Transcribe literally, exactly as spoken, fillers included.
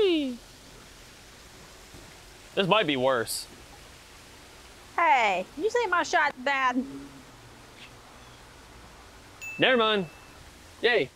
Whee! This might be worse. Hey, you say my shot bad. Never mind. Yay.